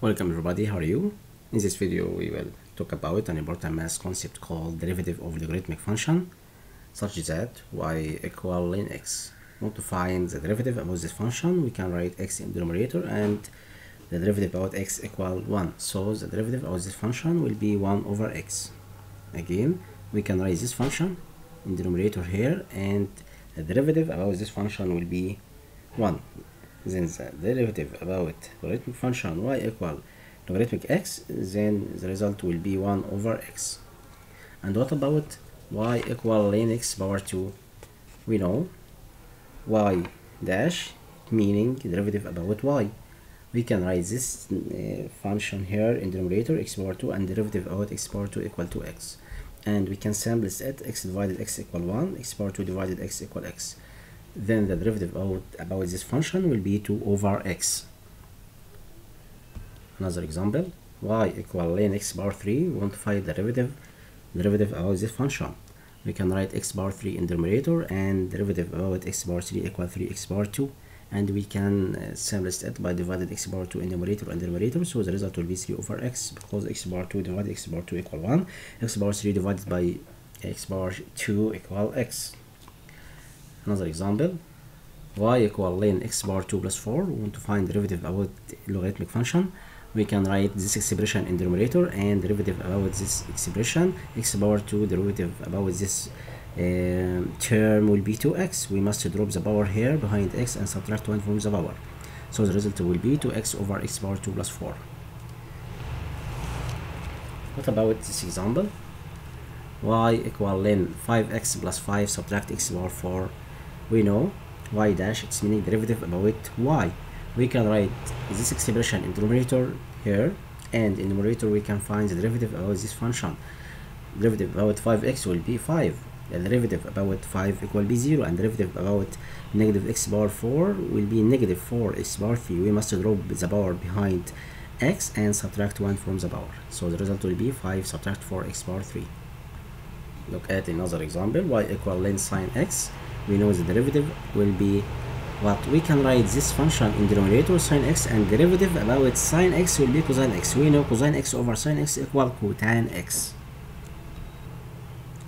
Welcome everybody, how are you? In this video we will talk about an important math concept called derivative of logarithmic function such that y = x. Want to find the derivative about this function, we can write x in the numerator and the derivative about x = 1. So the derivative of this function will be 1/x. Again, we can write this function in the numerator here and the derivative about this function will be 1. Then the derivative about logarithmic function y = logarithmic x, then the result will be 1/x. And what about y = ln x power 2? We know y dash meaning derivative about y. We can write this function here in the numerator x power 2 and derivative about x power 2 = 2x, and we can sample it x divided x = 1, x power 2 divided x = x. Then the derivative about this function will be 2/x. Another example, y = ln x power 3. We want to find the derivative about this function. We can write x power 3 in the numerator and derivative about x power 3 = 3x power 2, and we can sample it by divided x power 2 in the numerator and denominator, so the result will be 3/x, because x power 2 divided x power 2 = 1, x power 3 divided by x power 2 = x. Another example, y = ln x power 2 plus 4. We want to find derivative about logarithmic function. We can write this expression in the numerator and derivative about this expression. X power 2 derivative about this term will be 2x. We must drop the power here behind x and subtract 1 from the power. So the result will be 2x/x power 2 plus 4. What about this example? y = ln 5x plus 5, subtract x power 4. We know y dash, it's meaning derivative about y. We can write this expression in the numerator here, and in the numerator we can find the derivative about this function. Derivative about 5x will be 5, the derivative about 5 will be 0, and derivative about negative x power 4 will be negative 4x power 3. We must drop the power behind x and subtract 1 from the power, so the result will be 5 subtract 4x power 3. Look at another example, y = ln sin x. We know the derivative will be what? We can write this function in the numerator sin x, and derivative about sin x will be cosine x. We know cosine x over sin x = cotan x.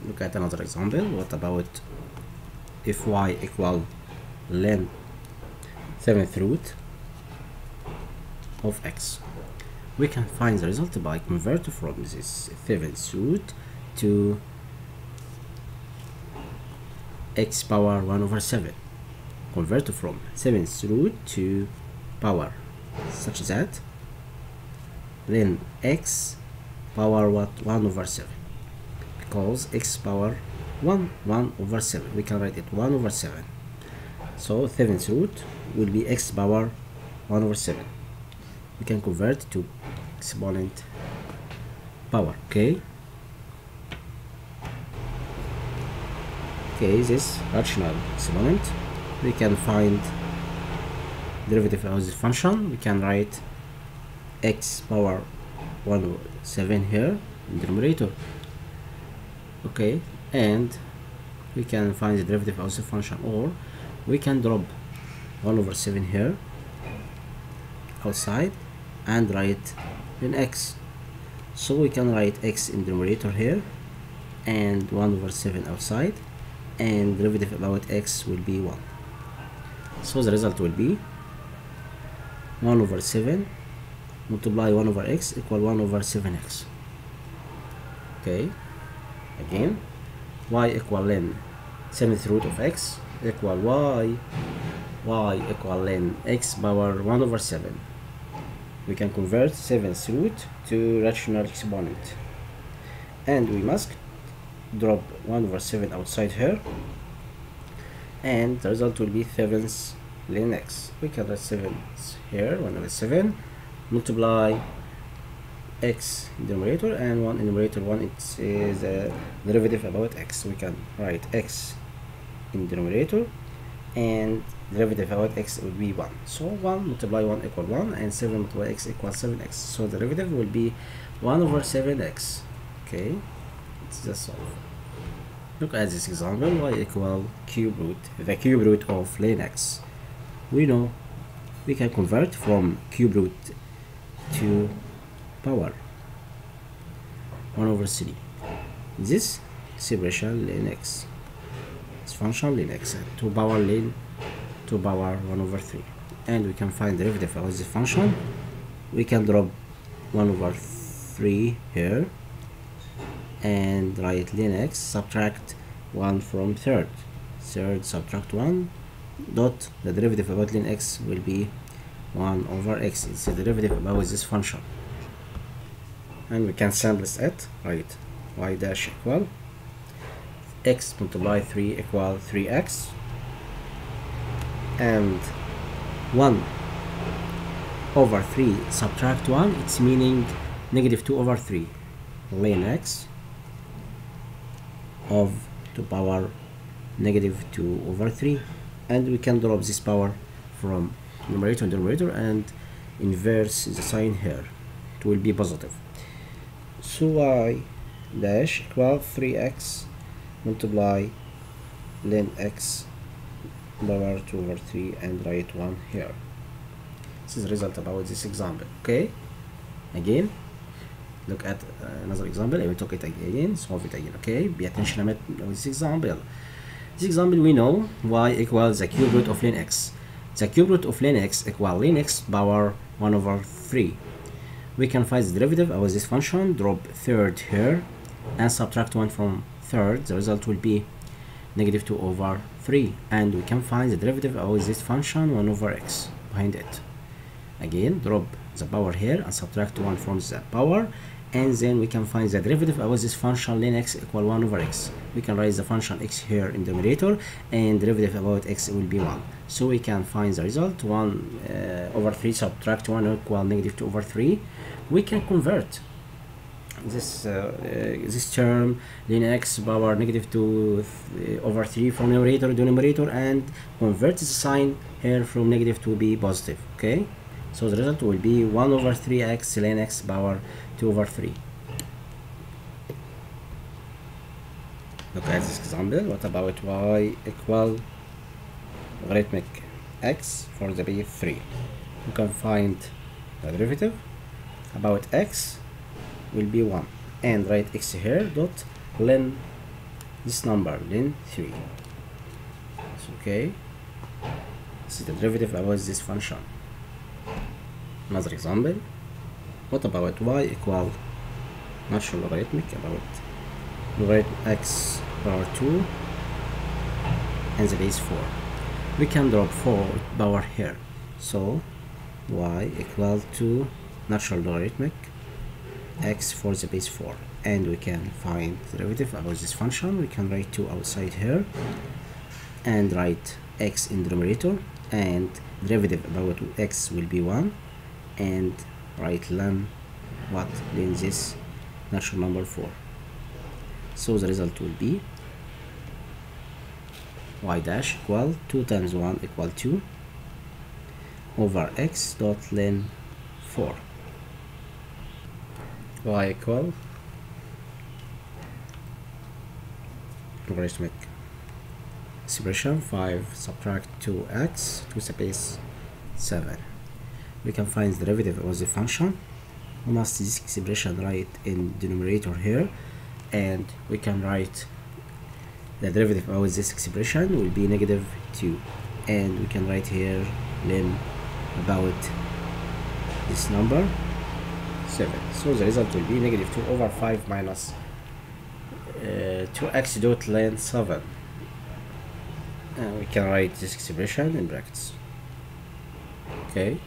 Look at another example. What about if y = ln 7th root of x? We can find the result by converting from this 7th root to x power 1/7. Convert from 7th root to power, such that then x power 1/7, because x power 1/7, we can write it 1/7. So 7th root will be x power 1/7. We can convert to exponent power. Okay, this rational exponent, we can find derivative of this function. We can write x power 1/7 here in the numerator, okay, and we can find the derivative of this function, or we can drop 1/7 here outside and write in x. So we can write x in the numerator here and 1/7 outside, and derivative about x will be 1. So the result will be 1/7 multiply 1/x = 1/7x. Okay, again, y = ln 7th root of x equal y = ln x power 1/7. We can convert 7th root to rational exponent, and we must drop 1/7 outside here, and the result will be 7th ln x. We can write 7th here, 1/7, multiply x in the numerator and 1 in the numerator, 1 it is the derivative about x. We can write x in the numerator and derivative about x will be 1. So 1 multiply 1 = 1, and 7 multiply x = 7x. So the derivative will be 1/7x. Okay, it's just solve. Look at this example, y = the cube root of ln x. We know we can convert from cube root to power 1/3. This separation ln x. It's function ln x to power ln to power 1/3. And we can find derivative of this function. We can drop 1/3 here and write ln x, subtract 1 from third, subtract 1 dot the derivative about ln x will be 1/x. It's the derivative about this function, and we can sample it, right? Y dash equal x multiply 3 equal 3x, and 1/3 subtract 1, it's meaning -2/3 ln x of to power -2/3, and we can drop this power from numerator to denominator and inverse the sign here. It will be positive. So y dash equal 3x multiply ln x power 2/3 and write 1 here. This is the result about this example. Okay, again look at another example. I will talk it again, solve it again. Okay, be attention at this example. We know y equals the cube root of ln x. The cube root of ln x equal ln x power 1/3. We can find the derivative of this function. Drop third here and subtract 1 from third. The result will be -2/3, and we can find the derivative of this function 1/x behind it. Again, drop the power here and subtract 1 from the power, and then we can find the derivative of this function ln x equal 1/x. We can raise the function x here in the numerator, and derivative about x will be 1. So we can find the result 1/3 subtract 1 equal -2/3. We can convert this this term ln x power -2/3 from numerator to numerator and convert the sign here from negative to be positive. Okay, so the result will be 1/3x ln x power 2/3. Look at this example. What about y equal logarithmic x for the b3? You can find the derivative about x will be 1 and write x here dot ln this number ln 3. It's okay. This is the derivative about this function. Another example. What about y equal natural logarithmic about logarithmic x power 2 and the base 4? We can drop 4 power here, so y equal to natural logarithmic x for the base 4, and we can find the derivative about this function. We can write 2 outside here and write x in the numerator, and derivative about x will be 1, and write ln what ln this natural number 4. So the result will be y dash equal 2 times 1 equal 2 over x dot ln 4. Y equal logarithmic expression 5 subtract 2x to the base 7. We can find the derivative of the function. We must this expression right in the numerator here, and we can write the derivative of this expression will be -2, and we can write here ln about this number 7. So the result will be -2/5 minus 2x dot ln 7, and we can write this expression in brackets. Okay.